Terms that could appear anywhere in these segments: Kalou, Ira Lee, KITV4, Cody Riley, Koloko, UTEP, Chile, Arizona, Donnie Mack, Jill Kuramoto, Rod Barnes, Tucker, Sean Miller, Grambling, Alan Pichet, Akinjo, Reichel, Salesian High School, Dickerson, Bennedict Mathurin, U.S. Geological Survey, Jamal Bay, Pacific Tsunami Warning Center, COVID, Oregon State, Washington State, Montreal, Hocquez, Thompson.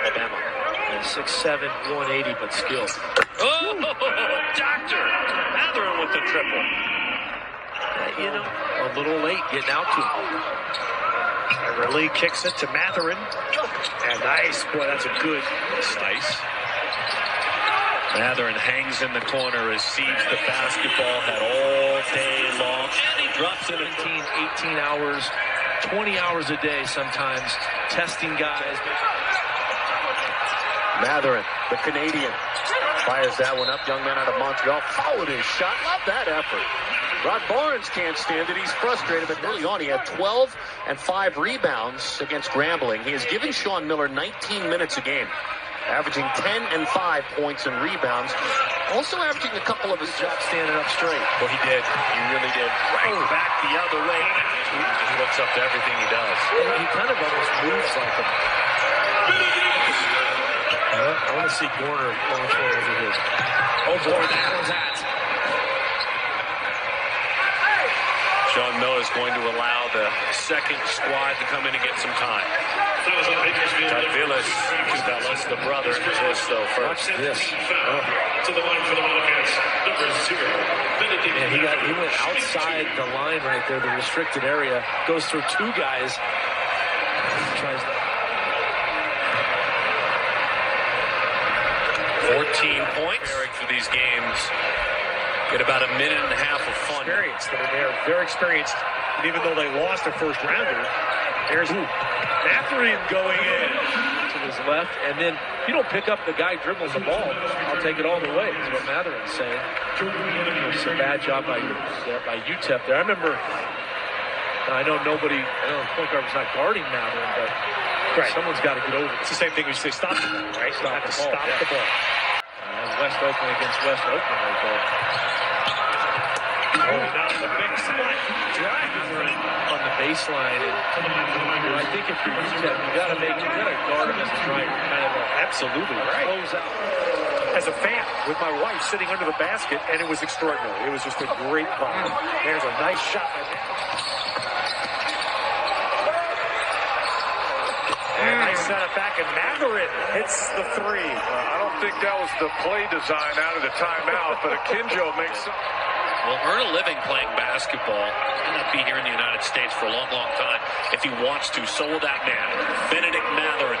Alabama. And 6'7", 180, but skilled. Oh, Dr. Mathurin with the triple. You know, a little late getting out to him. Ira Lee kicks it to Mathurin. And nice, boy, that's a good slice. Mathurin hangs in the corner, receives the basketball, had all day long. And he drops 17, 18 hours, 20 hours a day sometimes, testing guys. Mathurin, the Canadian, fires that one up. Young man out of Montreal, followed his shot. Love that effort. Rod Barnes can't stand it. He's frustrated, but early on he had 12 and 5 rebounds against Grambling. He is giving Sean Miller 19 minutes a game, averaging 10 and 5 points and rebounds. Also averaging a couple of his shots standing up straight. Well, he did. He really did. Right back the other way. He just looks up to everything he does. He kind of almost moves like him. I want to see Warner going forward over his. Oh, boy, that was that. Sean Miller is going to allow the second squad to come in and get some time. That was the brother. Though, first. Watch this. To the line for the Hocquez, number 0. Man, he went outside the line right there, the restricted area. Goes through 2 guys. Tries that. 14 points for these games. Get about a minute and a half of fun. Experience. They're experienced. And even though they lost their first rounder, there's Mathurin going in to his left, and then if you don't pick up the guy dribbles the ball, I'll take it all the way, is what Mathurin's saying. It's a bad job by UTEP there. I remember, and I know point guard was not guarding Mathurin, but someone's got to get over it. It's the same thing we say, stop the ball, right? Stop the ball. West Oakland against West Oakland right there. Oh, now the big spike drive on the baseline, and I think if you're UTEP, you gotta guard him as a driver. Kind of absolutely right. Close out. As a fan, with my wife sitting under the basket, and it was extraordinary. It was just a great vibe. There's a nice shot. And I set it back, and Mathurin hits the 3. I don't think that was the play design out of the timeout, but Akinjo makes some. Will earn a living playing basketball. He'll not be here in the United States for a long, long time if he wants to. So will that man, Bennedict Mathurin.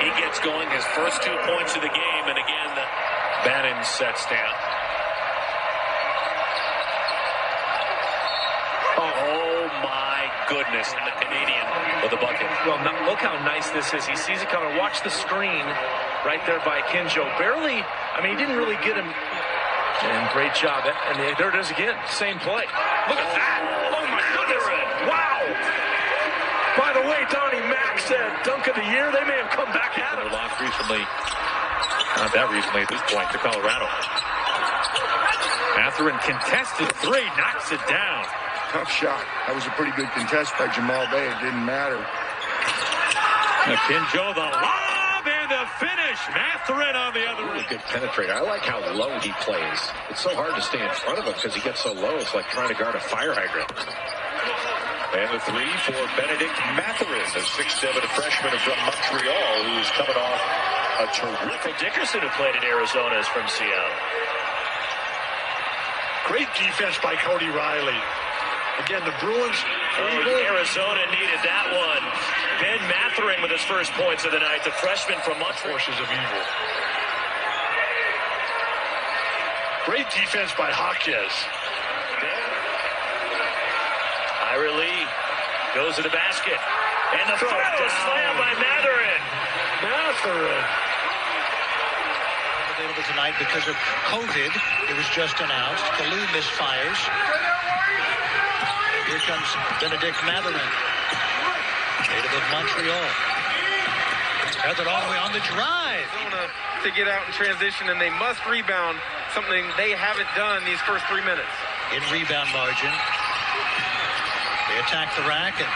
He gets going his first 2 points of the game, and again, Bannon sets down. Oh, my goodness, and the Canadian with a bucket. Well, look how nice this is. He sees it coming. Watch the screen right there by Akinjo. Barely, I mean, he didn't really get him. And great job. And there it is again. Same play. Look at that. Oh, my goodness. Wow. By the way, Donnie Mack said dunk of the year. They may have come back at him. They lost recently. Not that recently at this point to Colorado. Mathurin contested 3. Knocks it down. Tough shot. That was a pretty good contest by Jamal Bay. It didn't matter. Akinjo the lob. The finish, Mathurin on the other end. Good penetrator. I like how low he plays. It's so hard to stay in front of him because he gets so low. It's like trying to guard a fire hydrant. And the 3 for Bennedict Mathurin, a 6'7" freshman from Montreal who is coming off a terrific. Dickerson, who played at Arizona, is from Seattle. Great defense by Cody Riley. Again, the Bruins. Arizona needed that one. Ben Mathurin with his first points of the night. The freshman from Montreal. Forces of evil. Great defense by Hocquez. Ira Lee goes to the basket. And the throw slam by Mathurin. Available tonight because of COVID. It was just announced. Kalou misfires. Here comes Bennedict Mathurin. Native of Montreal. Mathurin all the way on the drive. To get out in transition, and they must rebound, something they haven't done these first 3 minutes. In rebound margin. They attack the rack, and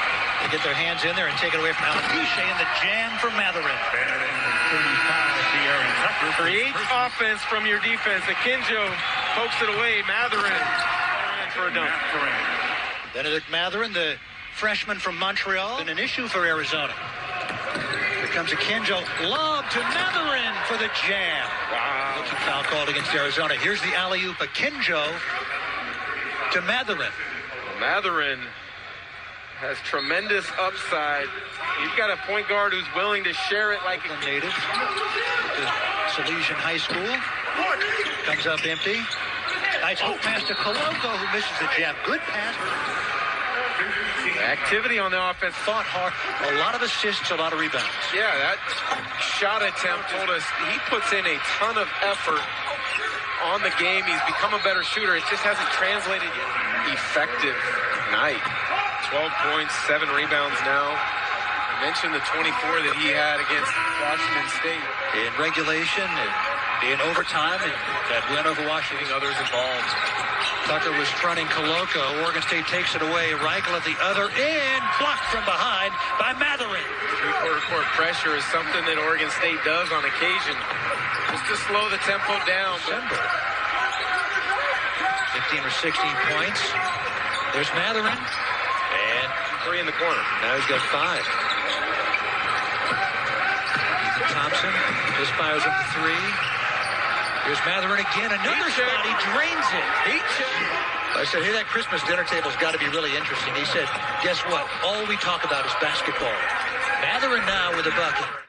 they get their hands in there and take it away from Alan Pichet, and the jam for Mathurin. Tucker create offense from your defense. Akinjo pokes it away. Mathurin for a dunk. Bennedict Mathurin, the freshman from Montreal, been an issue for Arizona. Here comes Akinjo. Lob to Mathurin for the jam. Wow. Foul called against Arizona. Here's the alley-oop. Akinjo to Mathurin. Mathurin has tremendous upside. You've got a point guard who's willing to share it like a native. Salesian High School. Comes up empty. Nice pass to Koloko, who misses the jab. Good pass. Activity on the offense. Fought hard. A lot of assists, a lot of rebounds. Yeah, that shot attempt told us he puts in a ton of effort on the game. He's become a better shooter. It just hasn't translated yet. Effective night. 12 points, 7 rebounds now. I mentioned the 24 that he had against Washington State. In regulation and in overtime, and that win over Washington, others involved. Tucker was fronting Koloko. Oregon State takes it away. Reichel at the other end, blocked from behind by Mathurin. Three-quarter court pressure is something that Oregon State does on occasion, just to slow the tempo down. 15 or 16 points. There's Mathurin. And 3 in the corner. Now he's got 5. Thompson. This fires up the 3. Here's Mathurin again. Another shot. He drains it. I said, hey, that Christmas dinner table's got to be really interesting. He said, guess what? All we talk about is basketball. Mathurin now with a bucket.